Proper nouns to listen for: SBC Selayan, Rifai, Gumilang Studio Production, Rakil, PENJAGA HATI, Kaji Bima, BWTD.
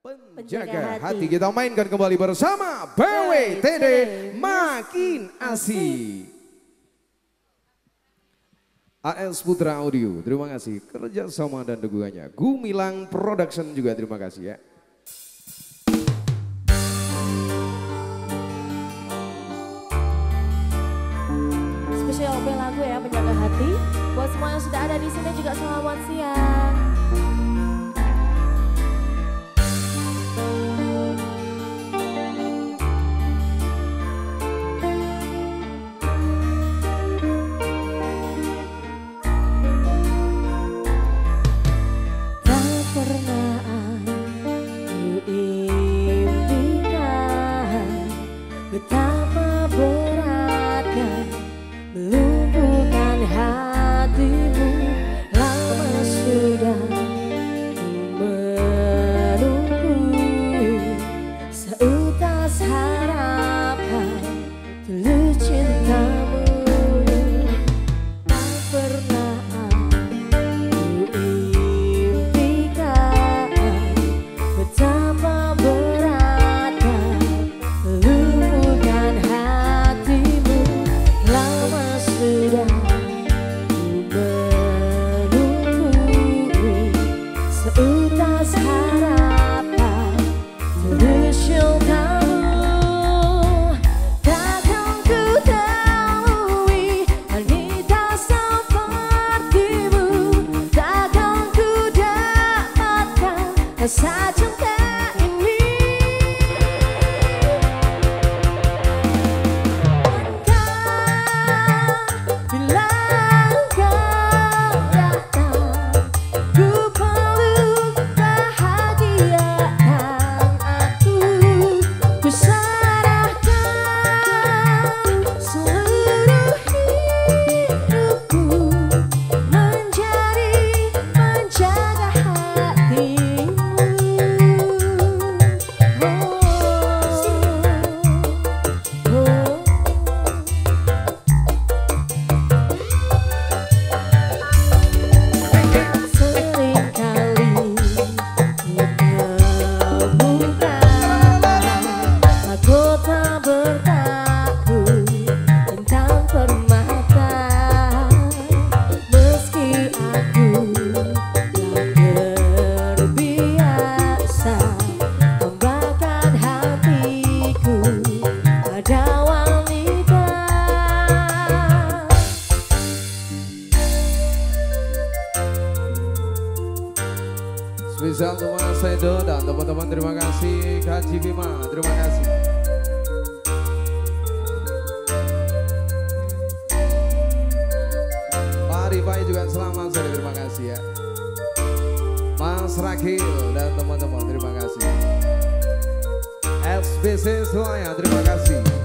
Penjaga hati. Kita mainkan kembali bersama BWTD Makin Asik. AS Putra Audio, terima kasih kerjasama dan dukungannya. Gumilang Production juga terima kasih ya. Spesial open lagu ya, Penjaga Hati. Buat semua yang sudah ada di sini juga selamat siang. Misal teman Sedo dan teman-teman terima kasih, Kaji Bima terima kasih. Pak Rifai juga selamat sore terima kasih ya. Mas Rakil dan teman-teman terima kasih. SBC Selayan terima kasih.